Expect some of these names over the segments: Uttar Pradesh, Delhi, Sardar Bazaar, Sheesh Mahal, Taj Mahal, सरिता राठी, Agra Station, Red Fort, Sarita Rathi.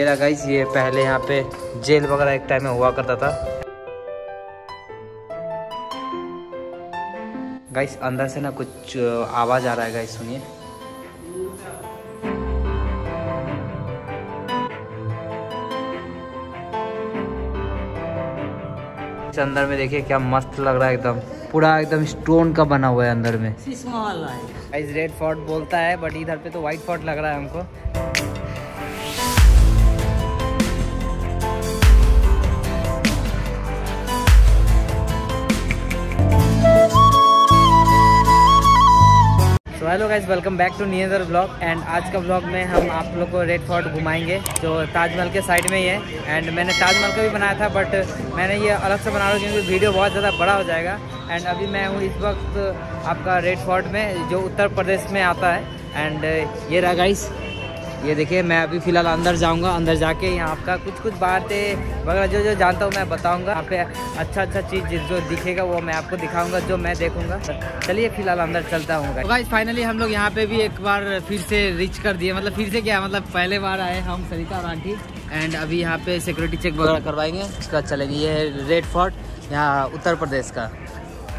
ये लगा गाइस, ये पहले यहाँ पे जेल वगैरह एक टाइम में हुआ करता था। गाइस अंदर से ना कुछ आवाज आ रहा है, गाइस सुनिए। अंदर में देखिए क्या मस्त लग रहा है, एकदम पूरा एकदम स्टोन का बना हुआ है अंदर में। शीश महल है गाइस, रेड फोर्ट बोलता है बट इधर पे तो व्हाइट फोर्ट लग रहा है हमको। Hello guys, welcome back to newer blog. And आज का ब्लॉग में हम आप लोग को रेड फोर्ट घुमाएंगे जो ताजमहल के साइड में ही है। एंड मैंने ताजमहल का भी बनाया था बट मैंने ये अलग से बना रहा हूँ क्योंकि वीडियो बहुत ज़्यादा बड़ा हो जाएगा। एंड अभी मैं हूँ इस वक्त आपका रेड फोर्ट में जो उत्तर प्रदेश में आता है। एंड ये रहा गाइस, ये देखिए मैं अभी फ़िलहाल अंदर जाऊँगा। अंदर जाके यहाँ आपका कुछ कुछ बातें वगैरह जो जो जानता हूँ मैं बताऊँगा। यहाँ पे अच्छा अच्छा चीज़ जो दिखेगा वो मैं आपको दिखाऊँगा, जो मैं देखूँगा। चलिए फिलहाल अंदर चलता हूँ। गाइस फाइनली हम लोग यहाँ पे भी एक बार फिर से रीच कर दिए, मतलब फिर से क्या मतलब पहले बार आए हम सरिता राठी। एंड अभी यहाँ पे सिक्योरिटी चेक वगैरह करवाएंगे, उसका चलेंगे। ये है रेड फोर्ट, यहाँ उत्तर प्रदेश का।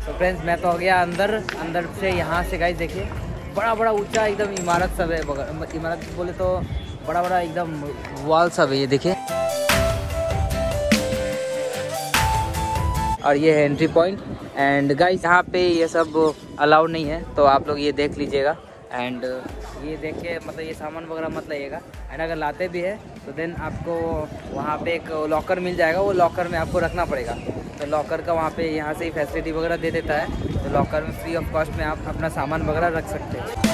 तो फ्रेंड्स मैं तो हो गया अंदर। अंदर से यहाँ से गाइस देखिए बड़ा बड़ा ऊंचा एकदम इमारत सब है, इमारत बोले तो बड़ा बड़ा एकदम वॉल सब है ये देखिए। और ये है एंट्री पॉइंट। एंड गाइस यहाँ पे ये सब अलाउड नहीं है तो आप लोग ये देख लीजिएगा। एंड ये देखिए मतलब ये सामान वगैरह मत लाइएगा। एंड अगर लाते भी है तो देन आपको वहाँ पे एक लॉकर मिल जाएगा, वो लॉकर में आपको रखना पड़ेगा। तो लॉकर का वहाँ पे यहाँ से ही फैसिलिटी वगैरह दे देता है, तो लॉकर में फ्री ऑफ कॉस्ट में आप अपना सामान वगैरह रख सकते हैं।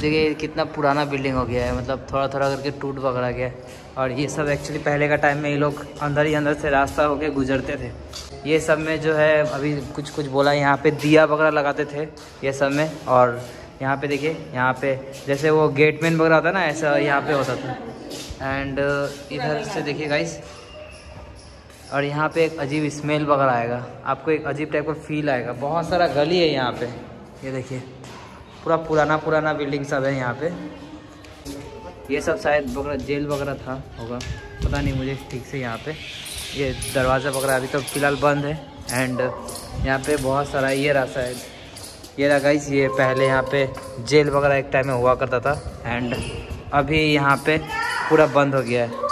देखिए कितना पुराना बिल्डिंग हो गया है, मतलब थोड़ा थोड़ा करके टूट वगैरह गया है। और ये सब एक्चुअली पहले का टाइम में ये लोग अंदर ही अंदर से रास्ता होके गुजरते थे। ये सब में जो है अभी कुछ कुछ बोला, यहाँ पे दिया वगैरह लगाते थे ये सब में। और यहाँ पे देखिए, यहाँ पे जैसे वो गेटमैन वगैरह होता ना, ऐसा यहाँ पे होता था। एंड इधर से देखिए गाइस, और यहाँ पर एक अजीब स्मेल वगैरह आएगा, आपको एक अजीब टाइप का फील आएगा। बहुत सारा गली है यहाँ पर, ये देखिए पूरा पुराना पुराना बिल्डिंग सब है यहाँ पे। ये सब शायद वगैरह जेल वगैरह था होगा, पता नहीं मुझे ठीक से। यहाँ पे ये दरवाज़ा वगैरह अभी तो फ़िलहाल बंद है। एंड यहाँ पे बहुत सारा ये रहा शायद, ये रहा गाइस, ये पहले यहाँ पे जेल वगैरह एक टाइम में हुआ करता था। एंड अभी यहाँ पे पूरा बंद हो गया है।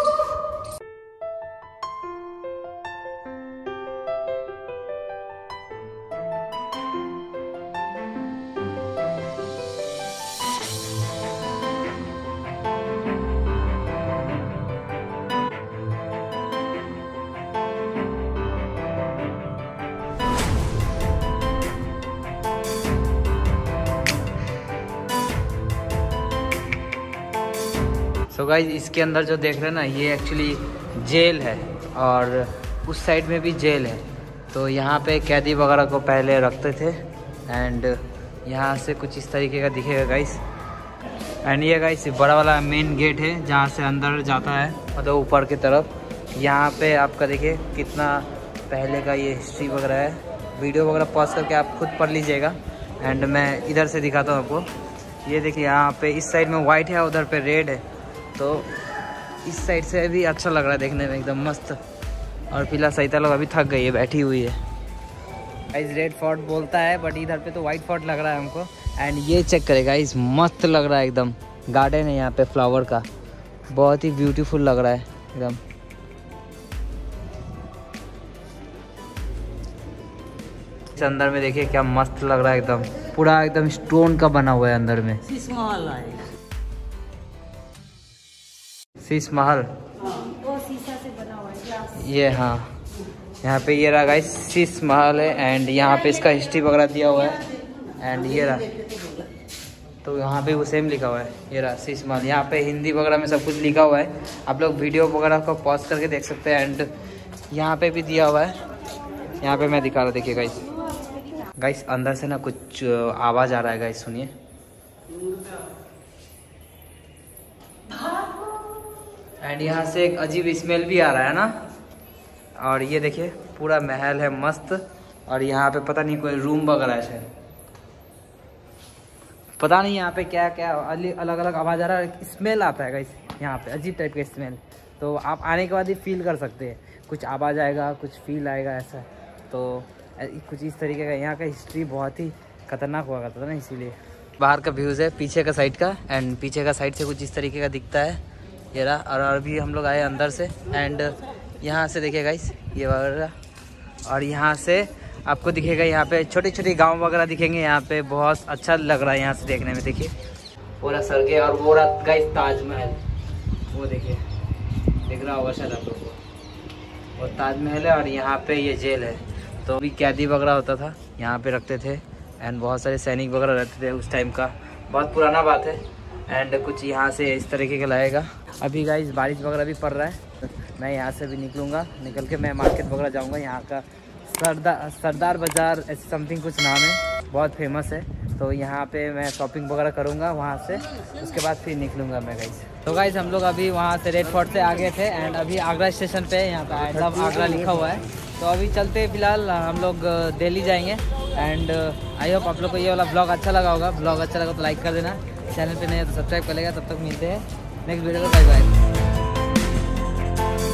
सो गाइज इसके अंदर जो देख रहे हैं ना, ये एक्चुअली जेल है और उस साइड में भी जेल है। तो यहाँ पे कैदी वगैरह को पहले रखते थे। एंड यहाँ से कुछ इस तरीके का दिखेगा गाइज। एंड ये गाइज बड़ा वाला मेन गेट है जहाँ से अंदर जाता है, मतलब ऊपर की तरफ। यहाँ पे आपका देखिए कितना पहले का ये हिस्ट्री वगैरह है। वीडियो वगैरह पॉज करके आप खुद पढ़ लीजिएगा। एंड मैं इधर से दिखाता हूँ आपको। ये देखिए यहाँ पर इस साइड में वाइट है, उधर पर रेड है, तो इस साइड से भी अच्छा लग रहा है देखने में, एकदम मस्त। और फिलहाल सरिता लोग अभी थक गई है, बैठी हुई है। गाइस रेड फोर्ट बोलता है बट इधर पे तो व्हाइट फोर्ट लग रहा है हमको। एंड ये चेक करेगा गाइस, मस्त लग रहा है एकदम। गार्डन है यहाँ पे फ्लावर का, बहुत ही ब्यूटीफुल लग रहा है एकदम। अंदर में देखिए क्या मस्त लग रहा है एकदम, पूरा एकदम स्टोन का बना हुआ है अंदर में। शीश महल वो शीशा से बना हुआ है ग्लास। ये हाँ यहाँ पे ये रहा गाइस शीश महल है। एंड यहाँ पे इसका हिस्ट्री वगैरह दिया हुआ है। एंड ये रहा, तो यहाँ पे वो सेम लिखा हुआ है, ये रहा शीश महल। यहाँ पे हिंदी वगैरह में सब कुछ लिखा हुआ है, आप लोग वीडियो वगैरह को पॉज करके देख सकते हैं। एंड यहाँ पे भी दिया हुआ है, यहाँ पे मैं दिखा रहा हूँ, देखिए गाइस। गाइस अंदर से ना कुछ आवाज़ आ रहा है गाइस, सुनिए। एंड यहाँ से एक अजीब स्मेल भी आ रहा है ना। और ये देखिए पूरा महल है मस्त, और यहाँ पे पता नहीं कोई रूम वगैरह है, पता नहीं यहाँ पे क्या क्या अलग अलग आवाज़ आ रहा है। स्मेल आता है गाइस यहाँ पे, अजीब टाइप का स्मेल, तो आप आने के बाद ही फील कर सकते हैं, कुछ आवाज़ आएगा कुछ फील आएगा ऐसा। तो कुछ इस तरीके का यहाँ का हिस्ट्री बहुत ही खतरनाक हुआ करता था ना, इसीलिए। बाहर का व्यूज़ है पीछे का साइड का, एंड पीछे का साइड से कुछ इस तरीके का दिखता है, ये रहा। और अभी हम लोग आए अंदर से, एंड यहाँ से देखिए गाइस ये वगैरह, और यहाँ से आपको दिखेगा यहाँ पे छोटे छोटे गांव वगैरह दिखेंगे। यहाँ पे बहुत अच्छा लग रहा है यहाँ से देखने में, देखिए पूरा सड़कें। और वो रात का ताजमहल, वो देखिए दिख रहा होगा शायद आप लोग को, और ताजमहल है। और यहाँ पे ये जेल है, तो भी कैदी वगैरह होता था यहाँ पे रखते थे, एंड बहुत सारे सैनिक वगैरह रहते थे उस टाइम का, बहुत पुराना बात है। एंड कुछ यहाँ से इस तरीके का लगेगा। अभी गाइस बारिश वगैरह भी पड़ रहा है, मैं यहाँ से भी निकलूँगा, निकल के मैं मार्केट वगैरह जाऊँगा। यहाँ का सरदार बाज़ार ऐसे समथिंग कुछ नाम है, बहुत फेमस है, तो यहाँ पे मैं शॉपिंग वगैरह करूँगा वहाँ से, उसके बाद फिर निकलूँगा मैं गाइस। तो गाइस हम लोग अभी वहाँ से रेड फोर्ट से आ गए थे, एंड अभी आगरा स्टेशन पे यहाँ पे आई लव आगरा लिखा हुआ है। तो अभी चलते फिलहाल हम लोग दिल्ली जाएंगे। एंड आई होप आप लोग को ये वाला ब्लॉग अच्छा लगा होगा, ब्लॉग अच्छा लगा तो लाइक कर देना, चैनल पर नहीं है तो सब्सक्राइब कर लेगा। तब तक मिलते हैं नेक्स्ट वीडियो में, बाय बाय।